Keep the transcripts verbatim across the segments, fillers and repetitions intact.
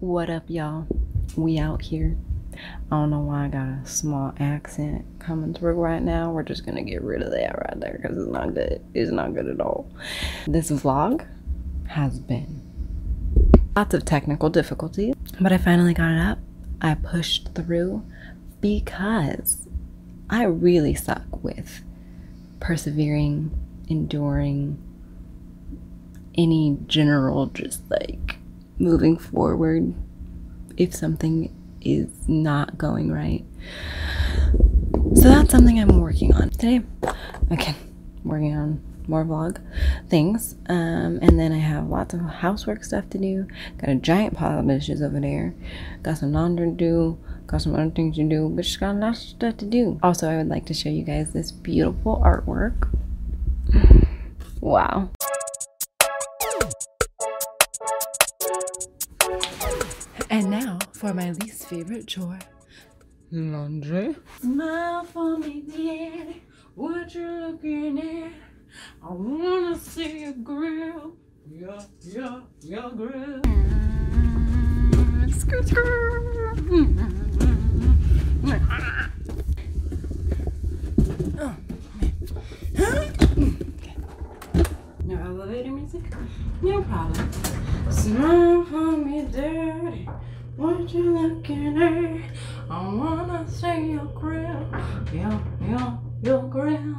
What up, y'all? We out here. I don't know why I got a small accent coming through right now. We're just gonna get rid of that right there because it's not good. It's not good at all. This vlog has been lots of technical difficulties, but I finally got it up. I pushed through because I really suck with persevering, enduring, any general just like moving forward if something is not going right. So that's something I'm working on today. Okay, working on more vlog things. Um, and then I have lots of housework stuff to do. Got a giant pile of dishes over there. Got some laundry to do. Got some other things to do. But just got lots of stuff to do. Also, I would like to show you guys this beautiful artwork. Wow. And now for my least favorite chore, laundry. Smile for me, dear. What you looking at? I wanna see your grill. Yeah, yeah, your grill. Skirt, skirt. Oh man. No elevator music? No problem. Smile for me, dirty. What you looking at? I wanna see your grill. Yo, yo, your grill.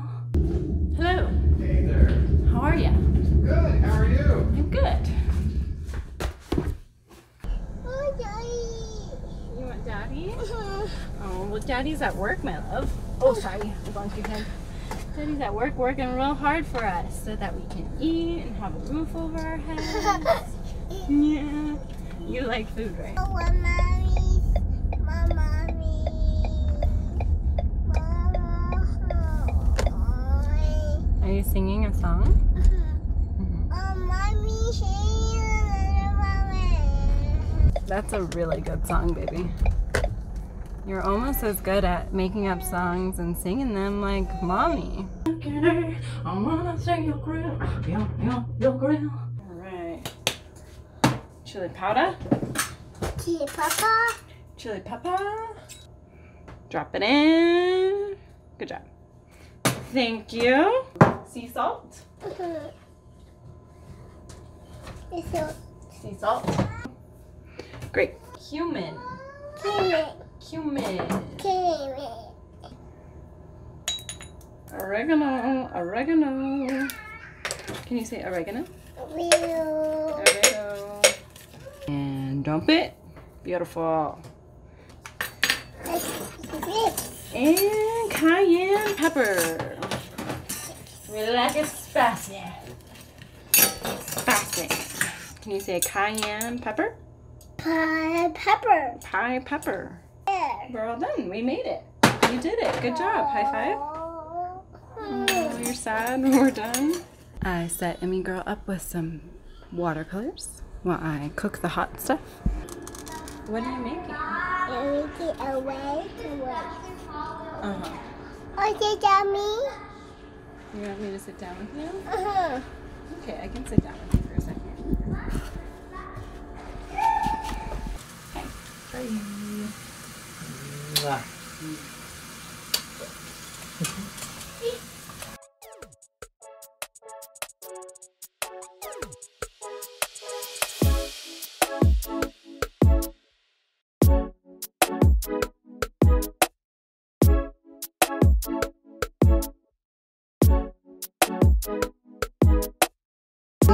Hello. Hey there. How are you? Good, how are you? I'm good. Oh, Daddy. You want Daddy? Uh-huh. Oh, well, Daddy's at work, my love. Oh, sorry. I bumped your head. Daddy's at work working real hard for us so that we can eat and have a roof over our heads. Yeah. You like food, right? I want mommy's. My mommy. Are you singing a song? Mm-hmm. Oh, mommy, sing. That's a really good song, baby. You're almost as good at making up songs and singing them like mommy. Look at her, I wanna sing your grill, your, your, your grill. Alright. Chili powder. Chili pepper. Chili pepper. Drop it in. Good job. Thank you. Sea salt. Mm-hmm. Sea salt. Sea salt. Great. Cumin. Cumin. Cumin. Cumin. Oregano. Oregano. Can you say oregano? Oregano. Oregano. And dump it. Beautiful. And cayenne pepper. Relax, spastic. Spastic. Can you say cayenne pepper? Pie pepper. Pie pepper. We're all done. We made it. You did it. Good job. High five. Oh, you're sad. We're done. I set Emmy Girl up with some watercolors while I cook the hot stuff. What are you making? I'm making a way to work. Uh-huh. Okay, Daddy. You want me to sit down with you? Uh-huh. Okay, I can sit down with you for a second. Hi. How are you? And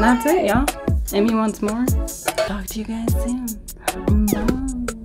that's it, y'all. Emmy wants more. Talk to you guys soon. Bye.